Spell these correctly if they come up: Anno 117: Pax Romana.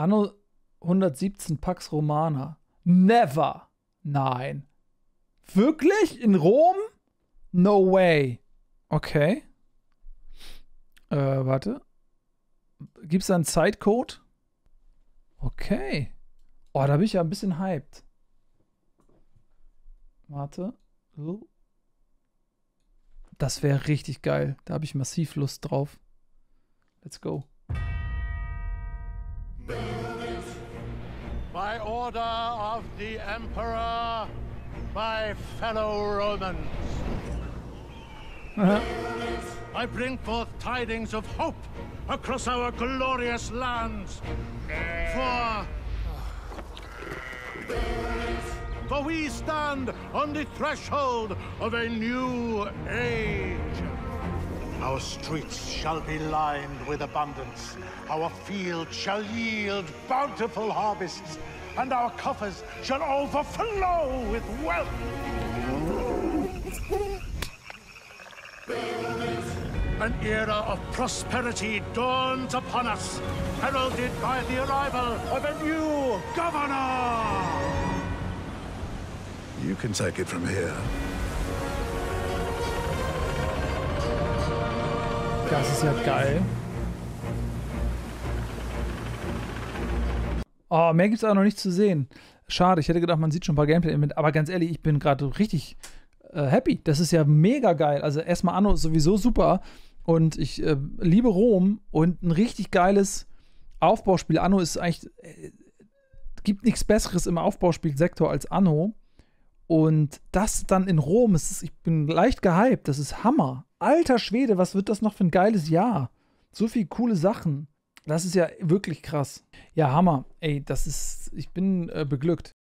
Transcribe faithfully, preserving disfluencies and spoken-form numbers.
Anno hundertsiebzehn Pax Romana. Never. Nein. Wirklich? In Rom? No way. Okay. Äh, warte. Gibt es da einen Zeitcode? Okay. Oh, da bin ich ja ein bisschen hyped. Warte. So. Das wäre richtig geil. Da habe ich massiv Lust drauf. Let's go. By order of the Emperor, my fellow Romans. Uh-huh. I bring forth tidings of hope across our glorious lands. For, for we stand on the threshold of a new age. Our streets shall be lined with abundance. Our fields shall yield bountiful harvests. And our coffers shall overflow with wealth. An era of prosperity dawns upon us, heralded by the arrival of a new governor. You can take it from here. Das ist ja geil. Oh, mehr gibt es auch noch nicht zu sehen. Schade, ich hätte gedacht, man sieht schon ein paar Gameplay-Elemente. Aber ganz ehrlich, ich bin gerade richtig äh, happy. Das ist ja mega geil. Also erstmal Anno ist sowieso super. Und ich äh, liebe Rom. Und ein richtig geiles Aufbauspiel. Anno ist eigentlich... Äh, gibt nichts Besseres im Aufbauspielsektor als Anno. Und das dann in Rom. Ist, ich bin leicht gehypt. Das ist Hammer. Alter Schwede, was wird das noch für ein geiles Jahr? So viele coole Sachen. Das ist ja wirklich krass. Ja, Hammer. Ey, das ist, ich bin äh, beglückt.